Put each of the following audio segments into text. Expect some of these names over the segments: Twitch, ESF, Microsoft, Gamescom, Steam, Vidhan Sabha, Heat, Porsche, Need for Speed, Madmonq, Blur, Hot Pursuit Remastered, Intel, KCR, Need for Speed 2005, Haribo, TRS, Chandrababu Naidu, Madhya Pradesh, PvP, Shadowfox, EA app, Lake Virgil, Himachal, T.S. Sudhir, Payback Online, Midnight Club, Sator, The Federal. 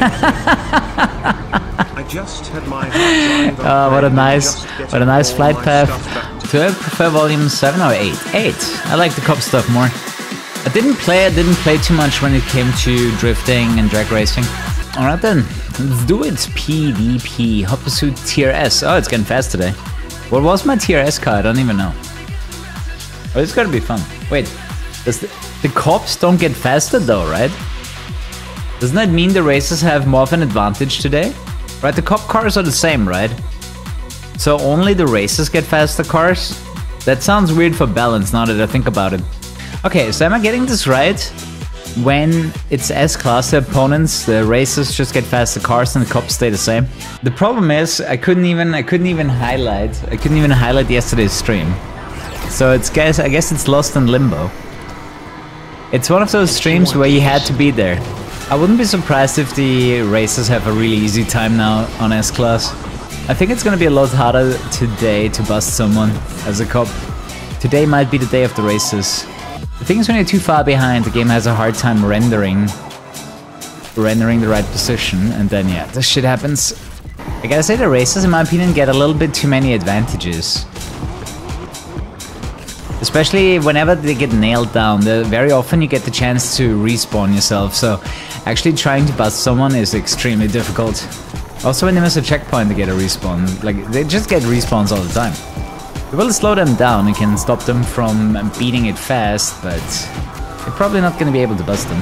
I just had my what a nice flight path. Do I prefer volume 7 or 8? 8. I like the cop stuff more. I didn't play too much when it came to drifting and drag racing. Alright then, let's do it. PvP. Hot Pursuit TRS. Oh, it's getting fast today. What was my TRS car? I don't even know. Oh, it's gonna be fun. Wait, does the cops don't get faster though, right? Doesn't that mean the racers have more of an advantage today? Right, the cop cars are the same, right? So only the racers get faster cars? That sounds weird for balance now that I think about it. Okay, so am I getting this right? When it's S-class, the opponents, the racers just get faster cars and the cops stay the same. The problem is, I couldn't even highlight yesterday's stream. So it's I guess it's lost in limbo. It's one of those streams where you had to be there. I wouldn't be surprised if the racers have a really easy time now on S-class. I think it's gonna be a lot harder today to bust someone as a cop. Today might be the day of the racers. The thing is, when you're too far behind, the game has a hard time rendering the right position, and then yeah, this shit happens. I gotta say, the racers, in my opinion, get a little bit too many advantages. Especially whenever they get nailed down, very often you get the chance to respawn yourself, so actually trying to bust someone is extremely difficult. Also, when they miss a checkpoint, they get a respawn. Like, they just get respawns all the time. It will slow them down, it can stop them from beating it fast, but you're probably not gonna be able to bust them.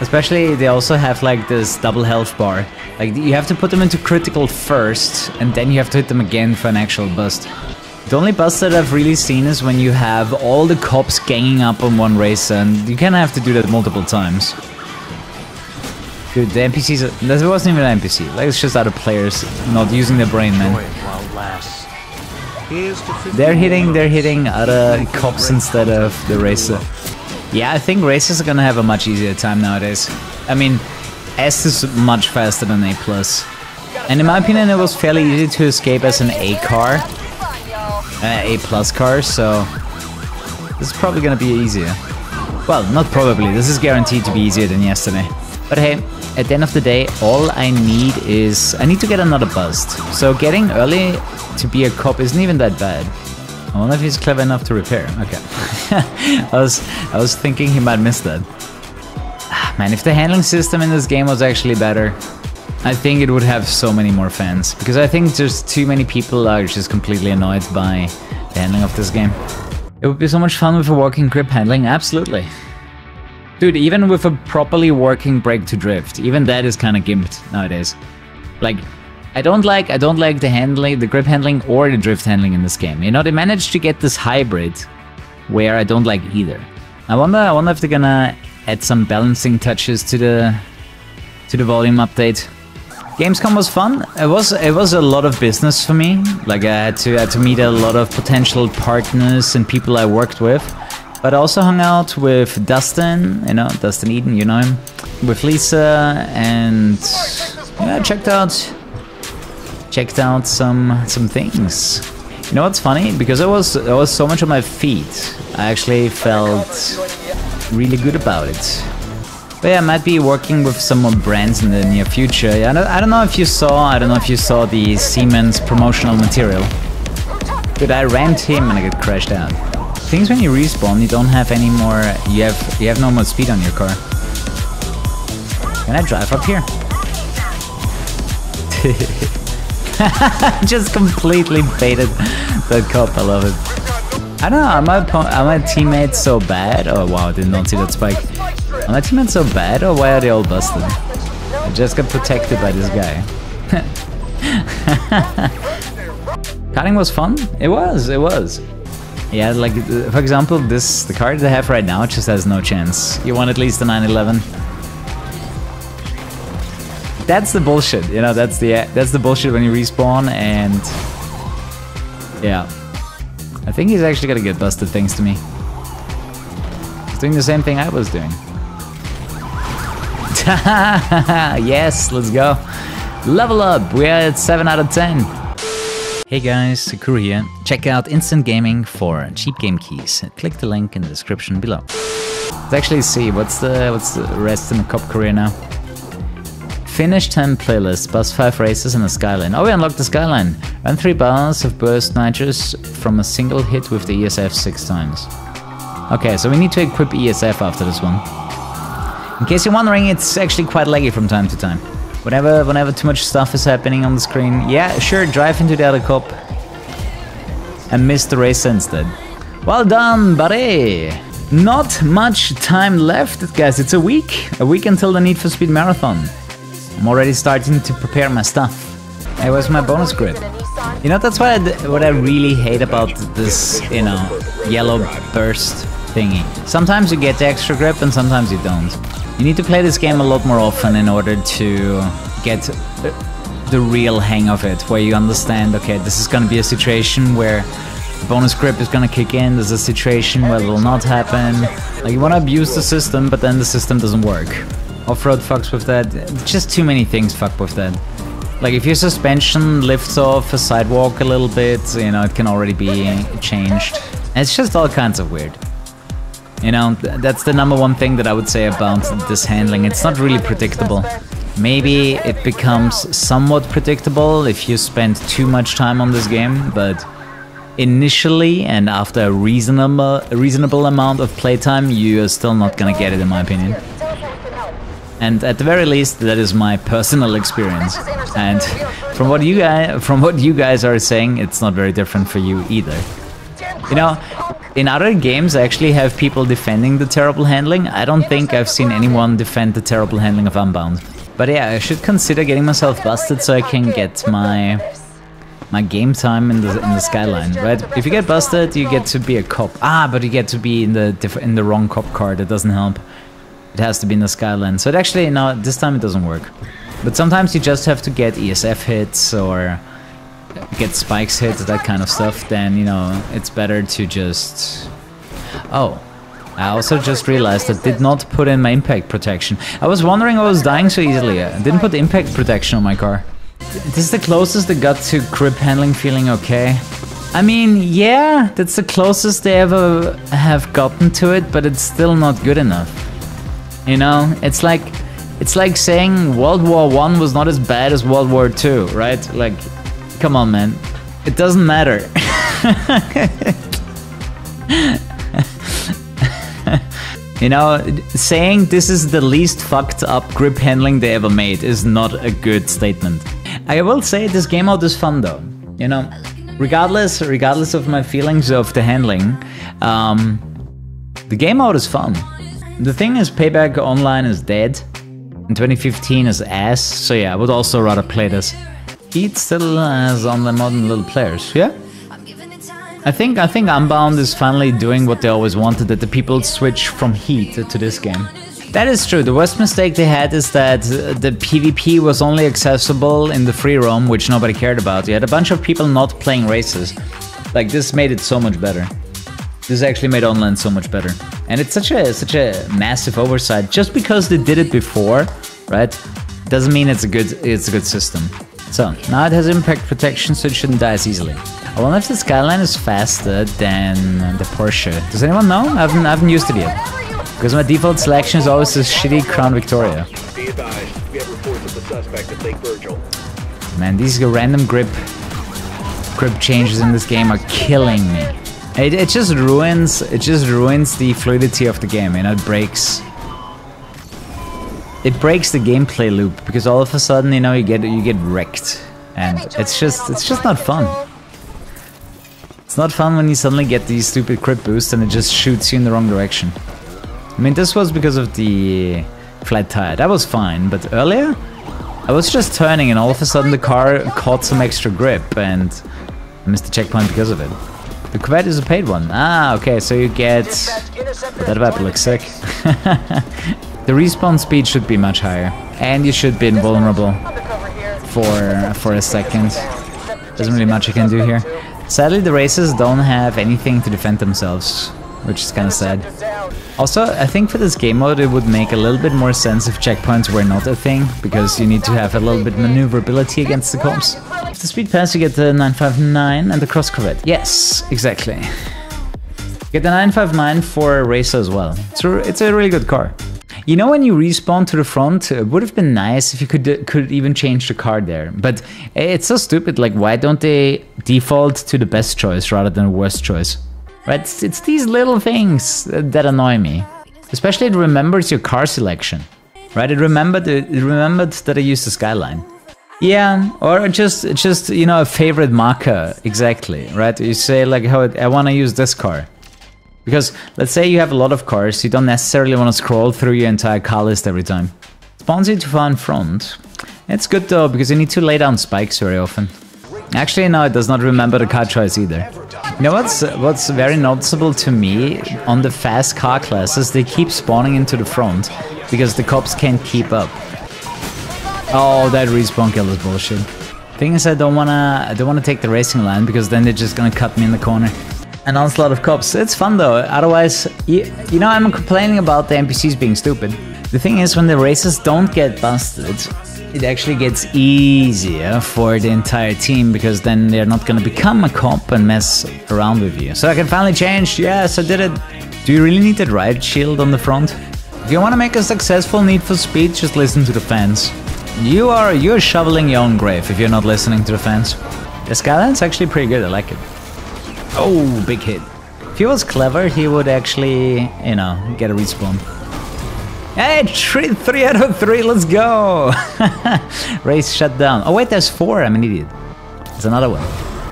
Especially, they also have like this double health bar. Like, you have to put them into critical first, and then you have to hit them again for an actual bust. The only bust that I've really seen is when you have all the cops ganging up on one racer, and you kinda have to do that multiple times. Dude, the NPCs are... That wasn't even an NPC, like, it's just other players not using their brain, man. They're hitting other cops instead of the racer. Yeah, I think racers are gonna have a much easier time nowadays. I mean, S is much faster than A+. And in my opinion, it was fairly easy to escape as an A car. A+ car, so... This is probably gonna be easier. Well, not probably, this is guaranteed to be easier than yesterday. But hey, at the end of the day, all I need is... I need to get another bust. So getting early to be a cop isn't even that bad. I wonder if he's clever enough to repair. Okay. I was thinking he might miss that. Man, if the handling system in this game was actually better, I think it would have so many more fans. Because I think just too many people are just completely annoyed by the handling of this game. It would be so much fun with a working grip handling, absolutely. Dude, even with a properly working brake to drift, even that is kinda gimped nowadays. Like, I don't like the handling, the grip handling or the drift handling in this game. You know, they managed to get this hybrid where I don't like either. I wonder if they're gonna add some balancing touches to the volume update. Gamescom was fun. It was a lot of business for me. Like, I had to meet a lot of potential partners and people I worked with. But I also hung out with Dustin, you know, Dustin Eaton, you know him. With Lisa, and yeah, checked out some things. You know what's funny? Because I was so much on my feet, I actually felt really good about it. But yeah, I might be working with some more brands in the near future. Yeah, I don't know if you saw the Siemens promotional material. But I rammed him and I got crashed out. Things when you respawn, you don't have any more. You have no more speed on your car. Can I drive up here? Just completely baited that cop, I love it. I don't know, are my teammates so bad? Oh wow, I did not see that spike. Are my teammates so bad, or why are they all busted? I just got protected by this guy. Karting was fun? It was. Yeah, like, for example, the car that I have right now just has no chance. You want at least a 911. That's the bullshit, you know, that's the bullshit when you respawn, and... Yeah. I think he's actually gonna get busted thanks to me. He's doing the same thing I was doing. Yes, let's go. Level up, we are at 7 out of 10. Hey guys, Kuru here. Check out Instant Gaming for cheap game keys. Click the link in the description below. Let's actually see, what's the rest in the cop career now? Finish 10 playlists, bust 5 races in the skyline. Oh, we unlocked the skyline. Earn 3 bars of burst nitrous from a single hit with the ESF 6 times. Okay, so we need to equip ESF after this one. In case you're wondering, it's actually quite laggy from time to time. Whenever too much stuff is happening on the screen. Yeah, sure, drive into the other cop and miss the race instead. Well done, buddy! Not much time left, guys. It's a week until the Need for Speed Marathon. I'm already starting to prepare my stuff. Hey, where's my bonus grid? You know, that's what I really hate about this, you know, yellow burst thingy. Sometimes you get the extra grip and sometimes you don't. You need to play this game a lot more often in order to get the real hang of it, where you understand, okay, this is gonna be a situation where bonus grip is gonna kick in, there's a situation where it will not happen. Like, you wanna abuse the system, but then the system doesn't work. Off-road fucks with that, just too many things fuck with that. Like, if your suspension lifts off a sidewalk a little bit, you know, it can already be changed. It's just all kinds of weird. You know, that's the number one thing that I would say about this handling. It's not really predictable. Maybe it becomes somewhat predictable if you spend too much time on this game, but initially and after a reasonable amount of playtime, you are still not gonna get it, in my opinion. And at the very least, that is my personal experience. And from what you guys are saying, it's not very different for you either. You know, in other games I actually have people defending the terrible handling. I don't think I've seen anyone defend the terrible handling of Unbound. But yeah, I should consider getting myself busted so I can get my game time in the skyline, right? If you get busted, you get to be a cop. Ah, but you get to be in the wrong cop car. That doesn't help. It has to be in the skyline. So it actually, no, this time it doesn't work. But sometimes you just have to get ESF hits or get spikes hits, that kind of stuff. Then, you know, it's better to just... Oh, I also just realized I did not put in my impact protection. I was wondering why I was dying so easily. I didn't put impact protection on my car. This is the closest they got to grip handling feeling okay. I mean, yeah, that's the closest they ever have gotten to it, but it's still not good enough. You know, it's like saying World War I was not as bad as World War II, right? Like, come on, man. It doesn't matter. You know, saying this is the least fucked up grip handling they ever made is not a good statement. I will say this game mode is fun though. You know, regardless of my feelings of the handling, the game mode is fun. The thing is, Payback Online is dead, and 2015 is ass, so yeah, I would also rather play this. Heat still has online mode and little players, yeah? I think Unbound is finally doing what they always wanted, that the people switch from Heat to this game. That is true. The worst mistake they had is that the PvP was only accessible in the free roam, which nobody cared about. You had a bunch of people not playing races. Like, this made it so much better. This actually made online so much better. And it's such a massive oversight. Just because they did it before, right, doesn't mean it's a good system. So, now it has impact protection, so it shouldn't die as easily. I wonder if the Skyline is faster than the Porsche. Does anyone know? I haven't used it yet. Because my default selection is always this shitty Crown Victoria. Be advised, we have reports of the suspect at Lake Virgil. Man, these random grip changes in this game are killing me. It just ruins the fluidity of the game, you know, it breaks the gameplay loop, because all of a sudden, you know, you get wrecked. And it's just not fun. It's not fun when you suddenly get these stupid grip boosts and it just shoots you in the wrong direction. I mean, this was because of the flat tire. That was fine, but earlier I was just turning and all of a sudden the car caught some extra grip and I missed the checkpoint because of it. The Corvette is a paid one. Ah, okay, so you get... That weapon looks sick. The respawn speed should be much higher. And you should be invulnerable for a second. Doesn't really much you can do here. Sadly, the racers don't have anything to defend themselves, which is kind of sad. Also, I think for this game mode it would make a little bit more sense if checkpoints were not a thing, because you need to have a little bit maneuverability against the cops. With the speed pass you get the 959 and the cross Corvette. Yes, exactly. You get the 959 for a racer as well. It's a really good car. You know, when you respawn to the front, it would have been nice if you could even change the car there. But it's so stupid, like, why don't they default to the best choice rather than the worst choice? Right? It's these little things that annoy me. Especially it remembers your car selection. Right? It remembered that I used the skyline. Yeah, or just you know, a favorite marker, exactly, right? You say like, how I want to use this car. Because let's say you have a lot of cars, you don't necessarily want to scroll through your entire car list every time. Spawns you too far in front. It's good though, because you need to lay down spikes very often. Actually, no, it does not remember the car choice either. You know what's very noticeable to me on the fast car classes? They keep spawning into the front, because the cops can't keep up. Oh, that respawn kill is bullshit. Thing is, I don't wanna take the racing line, because then they're just gonna cut me in the corner. An onslaught of cops. It's fun though. Otherwise, you know, I'm complaining about the NPCs being stupid. The thing is, when the races don't get busted, it actually gets easier for the entire team, because then they're not gonna become a cop and mess around with you. So I can finally change. Yes, I did it. Do you really need that riot shield on the front? If you wanna make a successful Need for Speed, just listen to the fans. You're shoveling your own grave if you're not listening to the fans. The skyline's actually pretty good, I like it. Oh, big hit. If he was clever, he would actually, you know, get a respawn. Hey, three out of three, let's go! Race shut down. Oh wait, there's four, I'm an idiot. There's another one.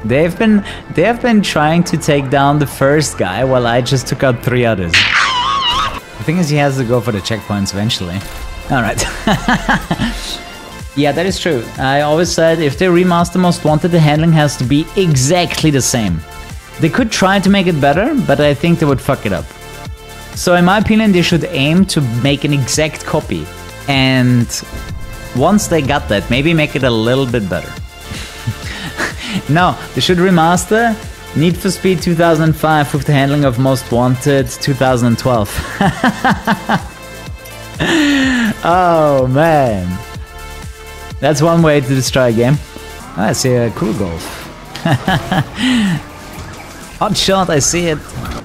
They have been trying to take down the first guy while I just took out three others. The thing is, he has to go for the checkpoints eventually. Alright. Yeah, that is true. I always said if they remaster Most Wanted, the handling has to be exactly the same. They could try to make it better, but I think they would fuck it up. So in my opinion, they should aim to make an exact copy. And once they got that, maybe make it a little bit better. No, they should remaster Need for Speed 2005 with the handling of Most Wanted 2012. Oh man. That's one way to destroy a game. Oh, I see a cool golf. Hot shot, I see it.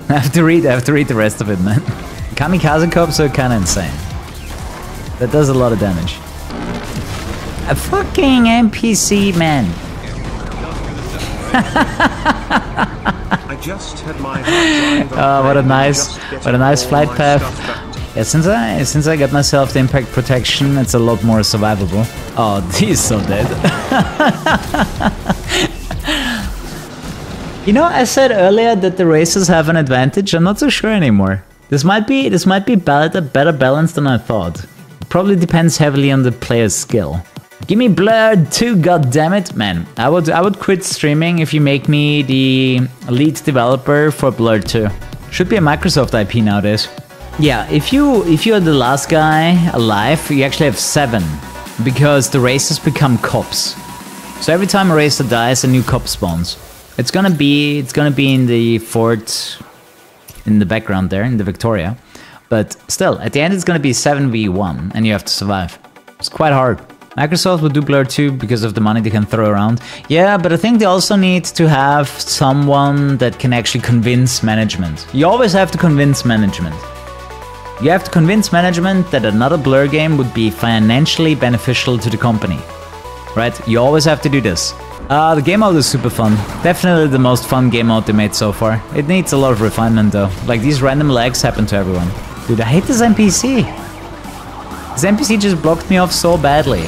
I have to read the rest of it, man. Kamikaze cops are kinda insane. That does a lot of damage. A fucking NPC, man. Oh, what a nice flight path. Yeah, since I got myself the impact protection, it's a lot more survivable. Oh, he's so dead. You know, I said earlier that the races have an advantage. I'm not so sure anymore. This might be better balanced than I thought. It probably depends heavily on the player's skill. Give me Blur 2, goddammit, man. I would quit streaming if you make me the lead developer for Blur 2. Should be a Microsoft IP nowadays. Yeah, if you are the last guy alive, you actually have 7, because the races become cops. So every time a racer dies, a new cop spawns. It's gonna be in the fort, in the background there, in the Victoria. But still, at the end, it's gonna be 7v1, and you have to survive. It's quite hard. Microsoft will do Blur 2 because of the money they can throw around. Yeah, but I think they also need to have someone that can actually convince management. You always have to convince management. You have to convince management that another Blur game would be financially beneficial to the company. Right? You always have to do this. The game mode is super fun. Definitely the most fun game mode they made so far. It needs a lot of refinement though. Like, these random lags happen to everyone. Dude, I hate this NPC. This NPC just blocked me off so badly.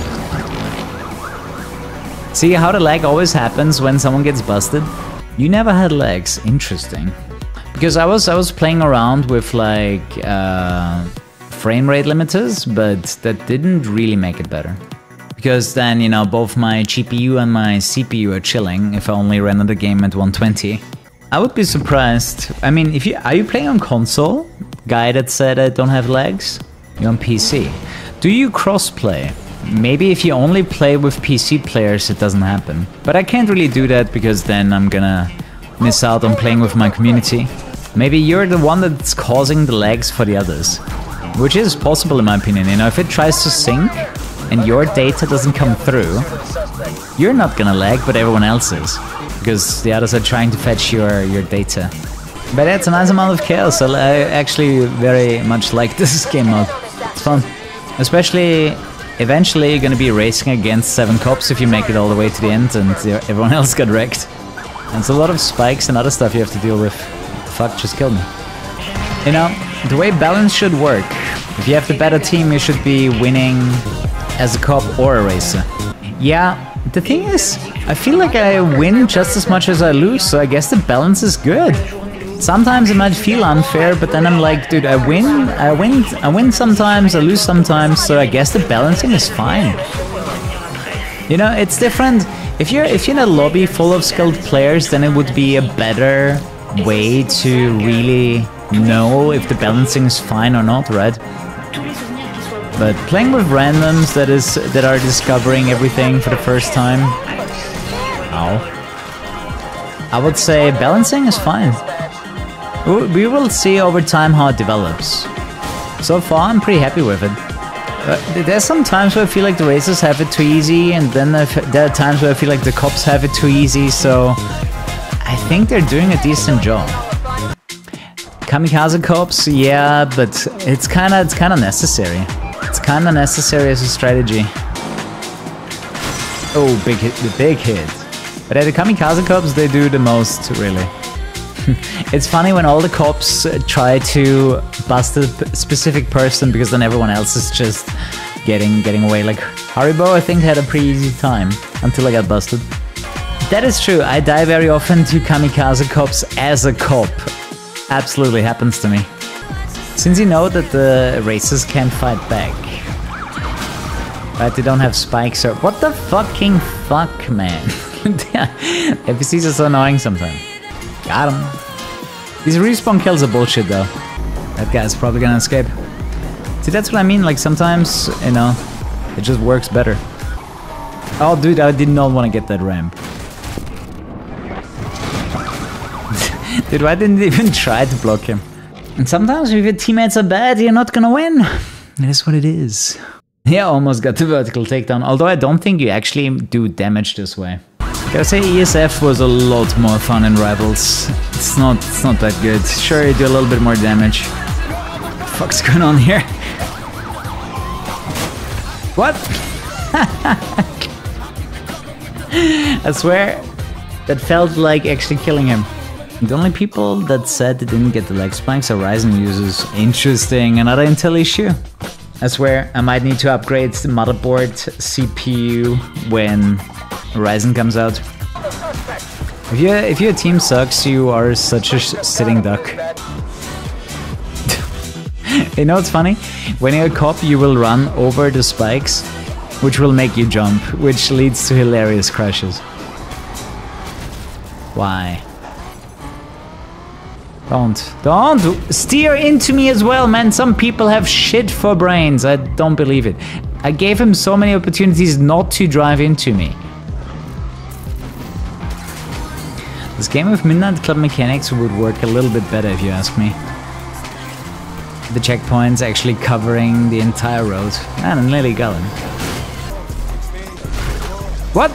See how the lag always happens when someone gets busted? You never had lags. Interesting. Because I was playing around with like frame rate limiters, but that didn't really make it better. Because then, you know, both my GPU and my CPU are chilling if I only render the game at 120. I would be surprised. I mean, are you playing on console? Guy that said I don't have lags? You're on PC. Do you crossplay? Maybe if you only play with PC players, it doesn't happen. But I can't really do that, because then I'm gonna miss out on playing with my community. Maybe you're the one that's causing the lags for the others. Which is possible in my opinion, you know, if it tries to sync and your data doesn't come through, you're not gonna lag, but everyone else is. Because the others are trying to fetch your data. But that's a nice amount of chaos, so I actually very much like this game mode. It's fun. Especially, eventually you're gonna be racing against 7 cops if you make it all the way to the end and everyone else got wrecked. And it's a lot of spikes and other stuff you have to deal with. Fuck, just killed me. You know, the way balance should work, if you have the better team, you should be winning as a cop or a racer. Yeah, the thing is, I feel like I win just as much as I lose, so I guess the balance is good. Sometimes it might feel unfair, but then I'm like, dude, I win sometimes, I lose sometimes, so I guess the balancing is fine. You know, it's different. If you're in a lobby full of skilled players, then it would be a better way to really know if the balancing is fine or not, right? But playing with randoms that are discovering everything for the first time, ow, I would say balancing is fine. We will see over time how it develops. So far, I'm pretty happy with it. There's some times where I feel like the racers have it too easy, and then there are times where I feel like the cops have it too easy, so I think they're doing a decent job. Kamikaze cops, yeah, but it's kinda necessary. It's kinda necessary as a strategy. Oh, big hit, the big hit. But at the kamikaze cops, they do the most, really. It's funny when all the cops try to bust a specific person because then everyone else is just getting away. Like Haribo, I think, had a pretty easy time until I got busted. That is true. I die very often to kamikaze cops as a cop. Absolutely happens to me. Since you know that the racers can't fight back. Right, they don't have spikes or... What the fucking fuck, man? NPCs are so annoying sometimes. Got him. These respawn kills are bullshit though. That guy's probably gonna escape. See, that's what I mean, like sometimes, you know, it just works better. Oh dude, I did not want to get that ramp. Dude, I didn't even try to block him. And sometimes if your teammates are bad, you're not gonna win. That is what it is. Yeah, almost got the vertical takedown, although I don't think you actually do damage this way. Gotta say, ESF was a lot more fun in Rivals. It's not that good. Sure, you do a little bit more damage. What the fuck's going on here? What? I swear, that felt like actually killing him. The only people that said they didn't get the leg spikes are Ryzen users. Interesting, another Intel issue. I swear, I might need to upgrade the motherboard, CPU, when Ryzen comes out. If your team sucks, you are such a sitting duck. You know what's funny? When you're a cop, you will run over the spikes, which will make you jump, which leads to hilarious crashes. Why? Don't steer into me as well, man. Some people have shit for brains. I don't believe it. I gave him so many opportunities not to drive into me. This game with Midnight Club mechanics would work a little bit better if you ask me. The checkpoints actually covering the entire road. Man, I'm nearly going. What?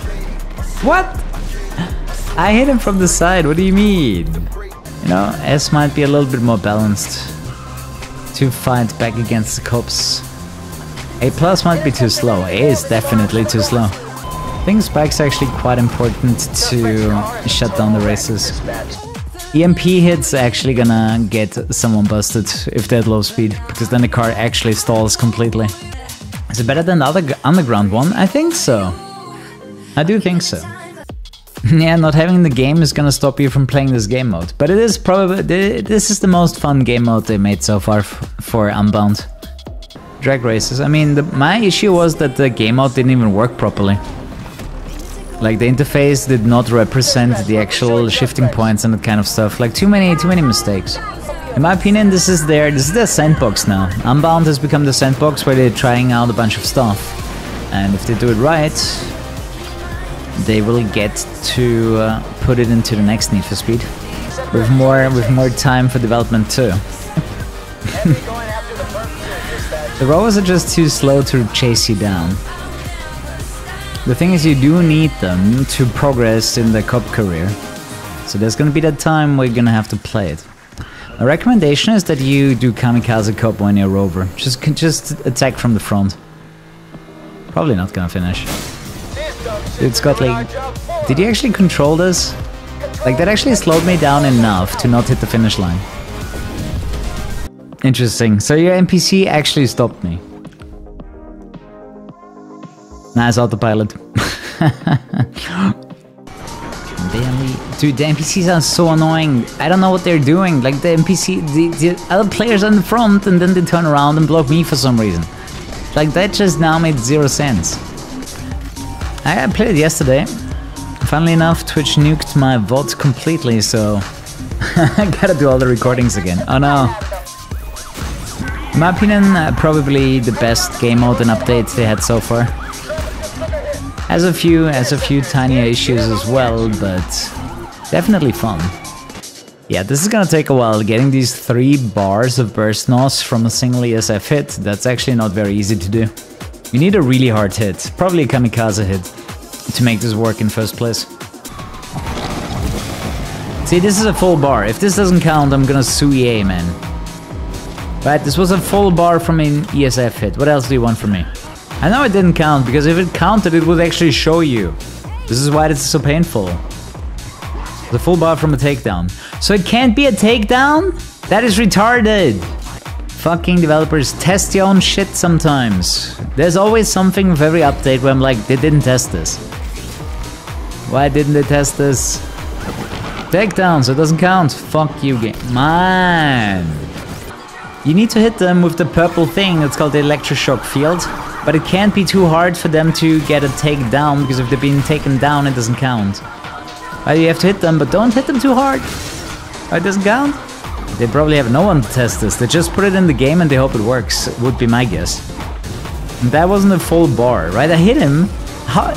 What? I hit him from the side. What do you mean? You know, S might be a little bit more balanced to fight back against the cops. A plus might be too slow. A is definitely too slow. I think spikes are actually quite important to shut down the races. EMP hits are actually gonna get someone busted if they're at low speed, because then the car actually stalls completely. Is it better than the other underground one? I think so. I do think so. Yeah, not having the game is gonna stop you from playing this game mode. But it is probably... This is the most fun game mode they made so far for Unbound. Drag races. I mean, my issue was that the game mode didn't even work properly. Like, the interface did not represent the actual shifting points and that kind of stuff. Like, too many mistakes. In my opinion, this is their sandbox now. Unbound has become the sandbox where they're trying out a bunch of stuff. And if they do it right, they will get to put it into the next Need for Speed with more time for development too. The rovers are just too slow to chase you down. The thing is, you do need them to progress in the cop career, so there's gonna be that time where you're gonna have to play it. My recommendation is that you do kamikaze cop when you're over. Just attack from the front. Probably not gonna finish. Dude, Scotland, did you actually control this? Like, that actually slowed me down enough to not hit the finish line. Interesting. So your NPC actually stopped me. Nice autopilot. Dude, the NPCs are so annoying. I don't know what they're doing. Like, the NPC, the other players are in the front and then they turn around and block me for some reason. Like, that just now made zero sense. I played it yesterday. Funnily enough, Twitch nuked my VOD completely, so... I gotta do all the recordings again. Oh no. In my opinion, probably the best game mode and update they had so far. Has a few tinier issues as well, but definitely fun. Yeah, this is gonna take a while. Getting these 3 bars of burst nos from a single ESF hit, that's actually not very easy to do. You need a really hard hit, probably a kamikaze hit, to make this work in first place. See, this is a full bar. If this doesn't count, I'm gonna sue EA, man. Right, this was a full bar from an ESF hit. What else do you want from me? I know it didn't count, because if it counted, it would actually show you. This is why this is so painful. The full bar from a takedown. So it can't be a takedown? That is retarded! Fucking developers, test your own shit sometimes. There's always something with every update where I'm like, they didn't test this. Why didn't they test this? Takedown, so it doesn't count. Fuck you, game. Man! You need to hit them with the purple thing that's called the electroshock field, but it can't be too hard for them to get a takedown, because if they're being taken down, it doesn't count. You have to hit them, but don't hit them too hard. It doesn't count. They probably have no one to test this. They just put it in the game and they hope it works, would be my guess. And that wasn't a full bar, right? I hit him. How,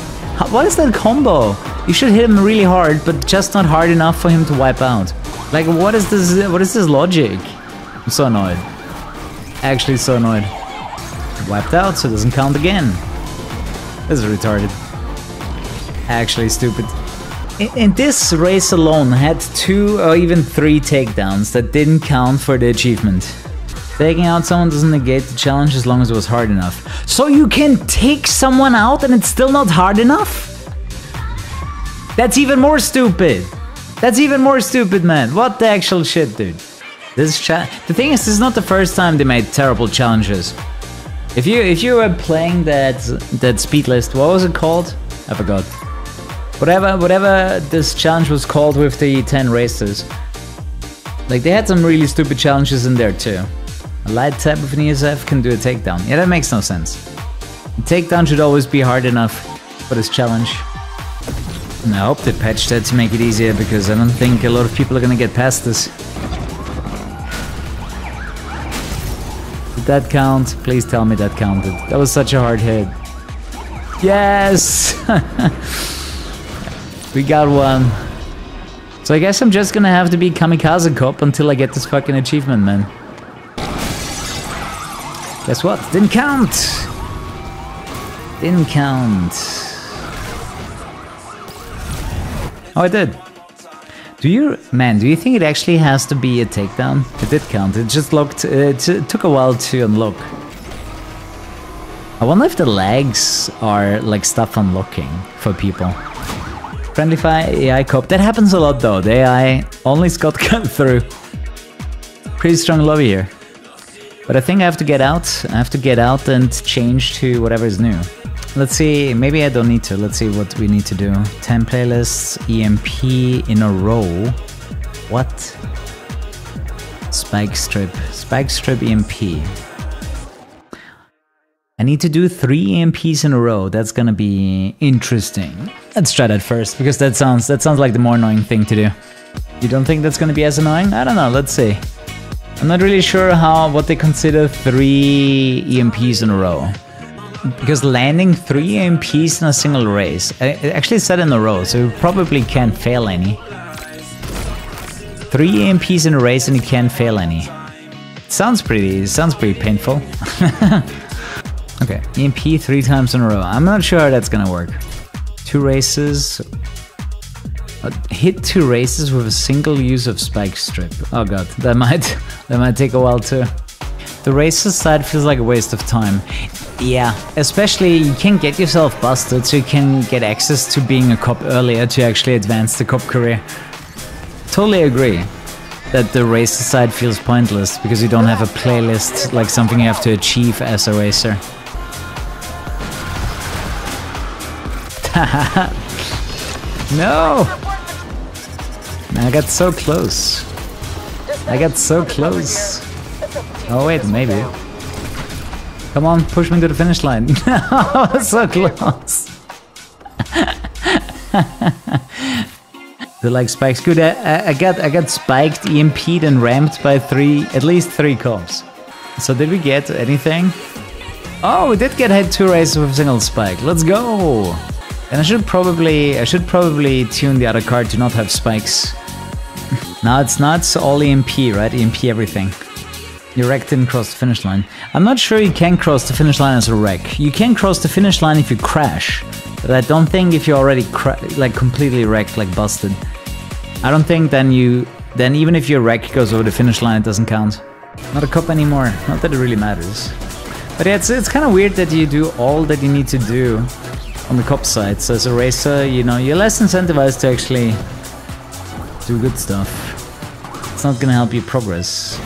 what is that combo? You should hit him really hard, but just not hard enough for him to wipe out. Like, what is this logic? I'm so annoyed. Actually so annoyed. Wiped out, so it doesn't count again. This is retarded. Actually stupid. In this race alone, I had 2 or even 3 takedowns that didn't count for the achievement. Taking out someone doesn't negate the challenge as long as it was hard enough. So you can take someone out and it's still not hard enough? That's even more stupid! That's even more stupid, man. What the actual shit, dude? The thing is, this is not the first time they made terrible challenges. If you were playing that speed list, what was it called? I forgot. Whatever this challenge was called with the 10 races. Like, they had some really stupid challenges in there too. A light tap of an ESF can do a takedown. Yeah, that makes no sense. A takedown should always be hard enough for this challenge. And I hope they patched that to make it easier, because I don't think a lot of people are gonna get past this. Did that count? Please tell me that counted. That was such a hard hit. Yes! We got one. So I guess I'm just gonna have to be kamikaze cop until I get this fucking achievement, man. Guess what? Didn't count! Didn't count. Oh, I did. Man, do you think it actually has to be a takedown? It did count. It just locked. It took a while to unlock. I wonder if the lags are like stuff unlocking for people. Friendly Fire AI cop. That happens a lot though. The AI only Scott got through. Pretty strong lobby here. But I think I have to get out. I have to get out and change to whatever is new. Let's see. Maybe I don't need to. Let's see what we need to do. 10 playlists, EMP in a row. What? Spike strip. Spike strip EMP. I need to do 3 EMPs in a row. That's gonna be interesting. Let's try that first, because that sounds like the more annoying thing to do. You don't think that's gonna be as annoying? I don't know, let's see. I'm not really sure what they consider 3 EMPs in a row. Because landing 3 EMPs in a single race, it actually said in a row, so you probably can't fail any. 3 EMPs in a race and you can't fail any. It sounds pretty painful. Okay, EMP 3 times in a row. I'm not sure how that's gonna work. 2 races. Hit two races with a single use of spike strip. Oh god, that might take a while too. The racer side feels like a waste of time. Yeah, especially you can get yourself busted, so you can get access to being a cop earlier to actually advance the cop career. Totally agree that the racer side feels pointless because you don't have a playlist, like something you have to achieve as a racer. No! I got so close. I got so close. Oh wait, maybe. Come on, push me to the finish line. So close. They like spikes. Good, I got spiked, EMP'd and ramped by at least three cops. So did we get anything? Oh, we did get hit two races with a single spike. Let's go! And I should probably tune the other car to not have spikes. Now it's not all EMP, right? EMP everything. Your wreck didn't cross the finish line. I'm not sure you can cross the finish line as a wreck. You can cross the finish line if you crash, but I don't think if you're already completely wrecked, like busted. I don't think then even if your wreck goes over the finish line, it doesn't count. Not a cop anymore. Not that it really matters. But yeah, it's kind of weird that you do all that you need to do on the cop side. So as a racer, you know, you're less incentivized to actually do good stuff. It's not gonna help you progress.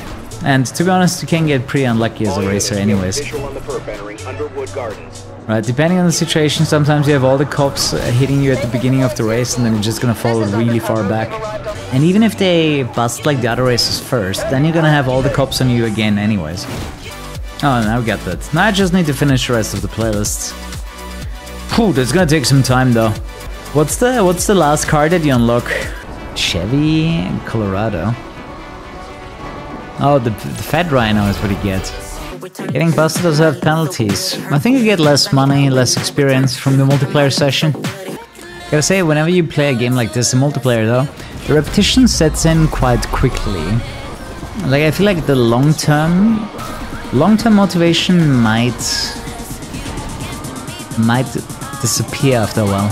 And to be honest, you can get pretty unlucky as a racer anyways. Right, depending on the situation, sometimes you have all the cops hitting you at the beginning of the race and then you're just gonna fall really far back. And even if they bust like the other races first, then you're gonna have all the cops on you again anyways. Oh, now we got that. Now I just need to finish the rest of the playlists. Whew, that's gonna take some time though. What's the last car that you unlock? Chevy Colorado. Oh, the fat rhino is what you get. Getting busted doesn't have penalties. I think you get less money, less experience from the multiplayer session. Gotta say, whenever you play a game like this, the multiplayer though, the repetition sets in quite quickly. Like, I feel like the long-term motivation might disappear after a while.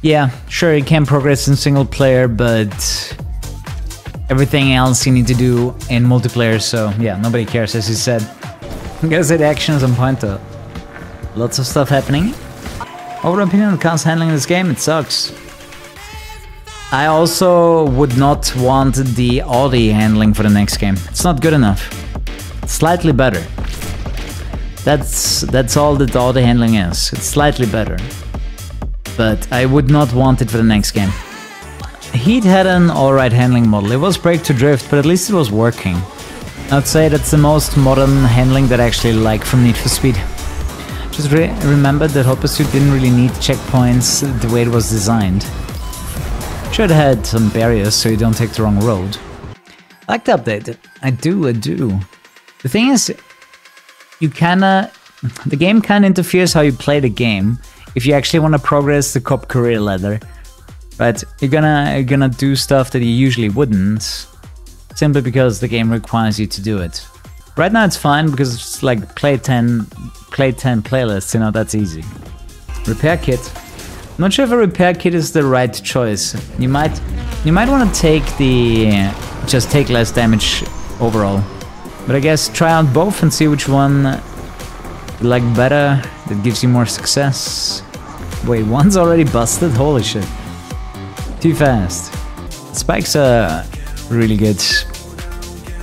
Yeah, sure, you can progress in single player, but everything else you need to do in multiplayer, so yeah, nobody cares, as you said. I guess the action is on point though. Lots of stuff happening. Overall opinion on cars handling this game, it sucks. I also would not want the Audi handling for the next game. It's not good enough. It's slightly better. That's all that the Audi handling is. It's slightly better. But I would not want it for the next game. Heat had an alright handling model. It was brake to drift, but at least it was working. I'd say that's the most modern handling that I actually like from Need for Speed. Just remembered that Hot Pursuit didn't really need checkpoints the way it was designed. Sure, it had some barriers so you don't take the wrong road. I like the update. I do. The thing is, the game kinda interferes how you play the game if you actually want to progress the cop career ladder. But you're gonna do stuff that you usually wouldn't, simply because the game requires you to do it. Right now it's fine because it's like play 10 playlists, you know, that's easy. Repair kit. I'm not sure if a repair kit is the right choice. You might want to just take less damage overall. But I guess try out both and see which one you like better, that gives you more success. Wait, one's already busted? Holy shit. Too fast. Spikes are really good.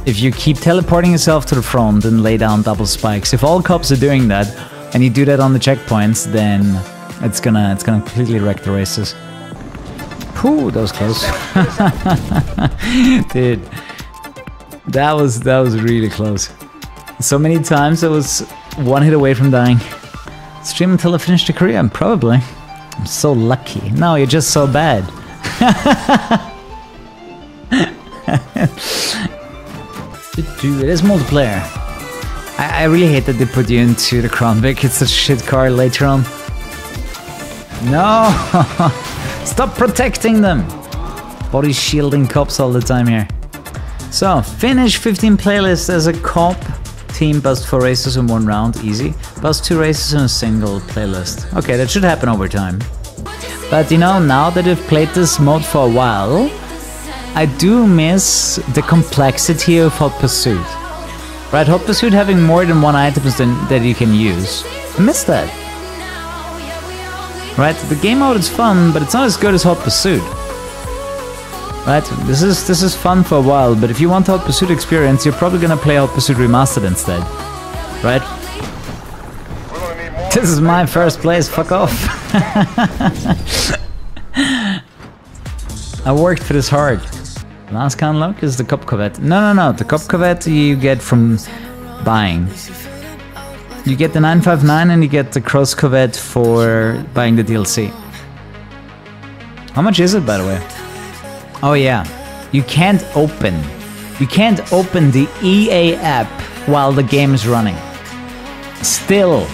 If you keep teleporting yourself to the front and lay down double spikes, if all cops are doing that and you do that on the checkpoints, then it's gonna completely wreck the races. Ooh, that was close. Dude, that was really close. So many times I was one hit away from dying. Stream until I finish the career, probably. I'm so lucky. No, you're just so bad. Dude, it is multiplayer. I really hate that they put you into the Crown Vic. It's a shit car later on. No! Stop protecting them! Body shielding cops all the time here. So, finish 15 playlists as a cop. Team bust 4 races in one round, easy. Bust 2 races in a single playlist. Okay, that should happen over time. But you know, now that I've played this mode for a while, I do miss the complexity of Hot Pursuit. Right, Hot Pursuit having more than one item that you can use. I miss that. Right, the game mode is fun, but it's not as good as Hot Pursuit. Right, this is fun for a while, but if you want the Hot Pursuit experience, you're probably gonna play Hot Pursuit Remastered instead. Right? This is my first place, fuck off. I worked for this hard. Last unlock is the Cop Corvette. No, the Cop Corvette you get from buying. You get the 959 and you get the Cross Corvette for buying the DLC. How much is it, by the way? Oh yeah, you can't open the EA app while the game is running. Still.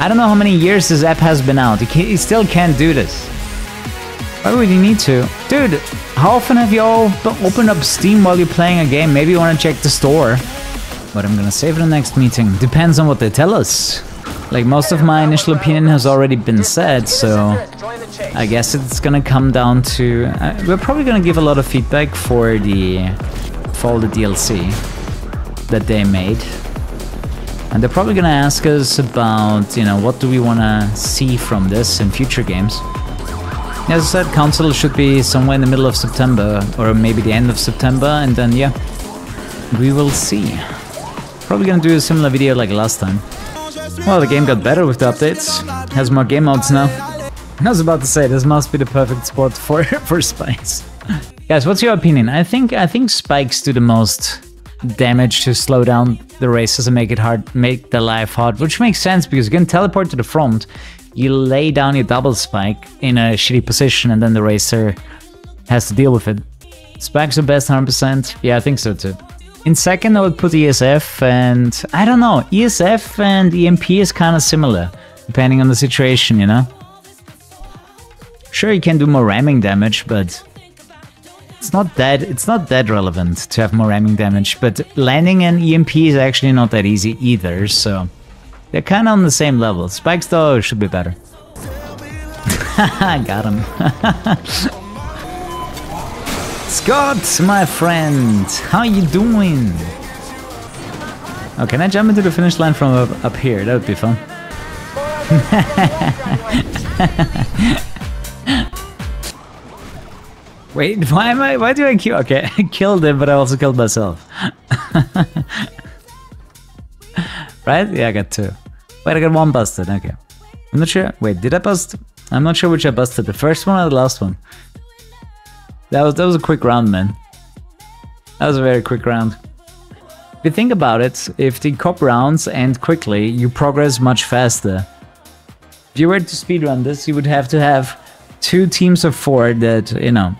I don't know how many years this app has been out. You still can't do this. Why would you need to? Dude, how often have you all opened up Steam while you're playing a game? Maybe you want to check the store. But I'm gonna save for the next meeting. Depends on what they tell us. Like, most of my initial opinion has already been said, so I guess it's gonna come down to... we're probably gonna give a lot of feedback for all the DLC that they made. And they're probably gonna ask us about, you know, what do we wanna see from this in future games. As I said, console should be somewhere in the middle of September, or maybe the end of September, and then, yeah, we will see. Probably gonna do a similar video like last time. Well, the game got better with the updates. Has more game modes now. I was about to say, this must be the perfect spot for spikes. Guys, what's your opinion? I think spikes do the most damage to slow down the races and make the life hard, which makes sense because you can teleport to the front, you lay down your double spike in a shitty position, and then the racer has to deal with it. Spikes are best 100%. Yeah, I think so too. In second, I would put ESF, and I don't know, ESF and EMP is kind of similar, depending on the situation, you know? Sure, you can do more ramming damage, but it's not that relevant to have more ramming damage, but landing an EMP is actually not that easy either, so they're kind of on the same level. Spikes though should be better. Got him. Scott, my friend, how you doing? Oh, can I jump into the finish line from up here? That would be fun. Wait, why do I kill? Okay, I killed him, but I also killed myself. Right? Yeah, I got two. Wait, I got one busted, okay. I'm not sure. Wait, did I bust? I'm not sure which I busted, the first one or the last one. That was a quick round, man. That was a very quick round. If you think about it, if the cop rounds end quickly, you progress much faster. If you were to speedrun this, you would have to have two teams of four that, you know,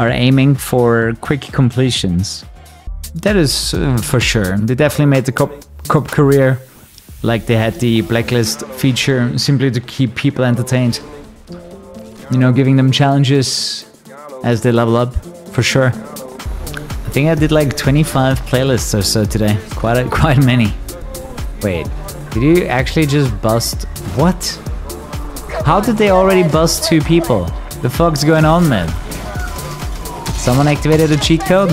are aiming for quick completions. That is for sure. They definitely made the cop career, like they had the blacklist feature, simply to keep people entertained. You know, giving them challenges as they level up, for sure. I think I did like 25 playlists or so today. Quite many. Wait, did you actually just bust? What? How did they already bust two people? The fuck's going on, man? Someone activated a cheat code?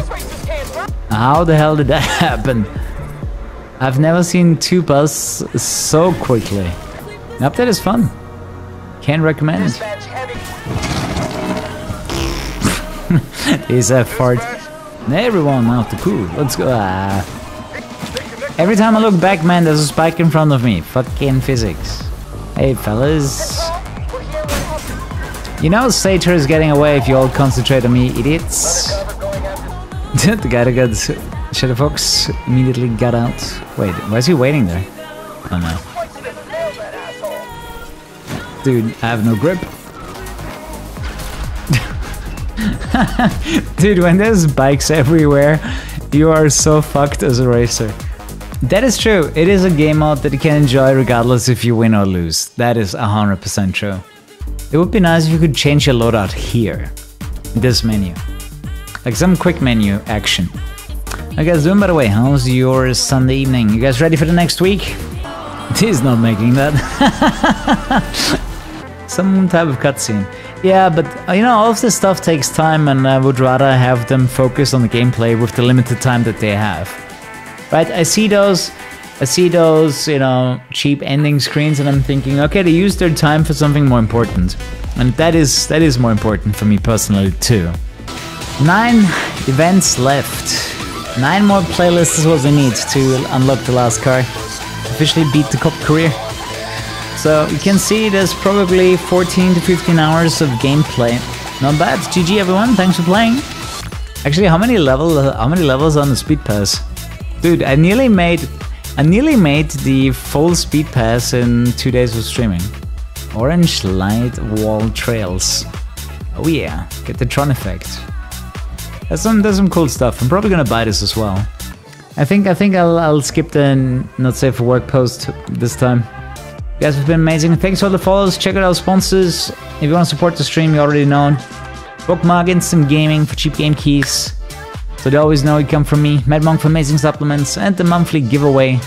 How the hell did that happen? I've never seen two busts so quickly. The update is fun. Can't recommend it. He's a fart. Everyone out to poo. Let's go. Ah. Every time I look back, man, there's a spike in front of me. Fucking physics. Hey, fellas. You know, Sator is getting away if you all concentrate on me, idiots. The guy that got Shadowfox immediately got out. Wait, why is he waiting there? Oh no. Dude, I have no grip. Dude, when there's bikes everywhere, you are so fucked as a racer. That is true. It is a game mode that you can enjoy regardless if you win or lose. That is 100% true. It would be nice if you could change your loadout here, in this menu. Like some quick menu action. How you guys doing, by the way? How's your Sunday evening? You guys ready for the next week? He's not making that. Some type of cutscene. Yeah, but you know, all of this stuff takes time, and I would rather have them focus on the gameplay with the limited time that they have. Right? I see those, you know, cheap ending screens, and I'm thinking, okay, they used their time for something more important. And that is more important for me personally too. 9 events left. 9 more playlists is what we need to unlock the last car. Officially beat the cop career. So you can see there's probably 14 to 15 hours of gameplay. Not bad. GG everyone, thanks for playing. Actually, how many levels on the speed pass? Dude, I nearly made the full speed pass in 2 days of streaming. Orange light wall trails. Oh yeah, get the Tron effect. That's some cool stuff. I'm probably gonna buy this as well. I think I'll skip the not safe for work post this time. You guys have been amazing. Thanks for all the follows. Check out our sponsors. If you want to support the stream, you already know. Bookmark Instant Gaming for cheap game keys, so they always know you come from me. Madmonq for amazing supplements and the monthly giveaway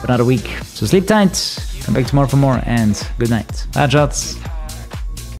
for another week. So sleep tight. Come back tomorrow for more, and good night. Bye, shots.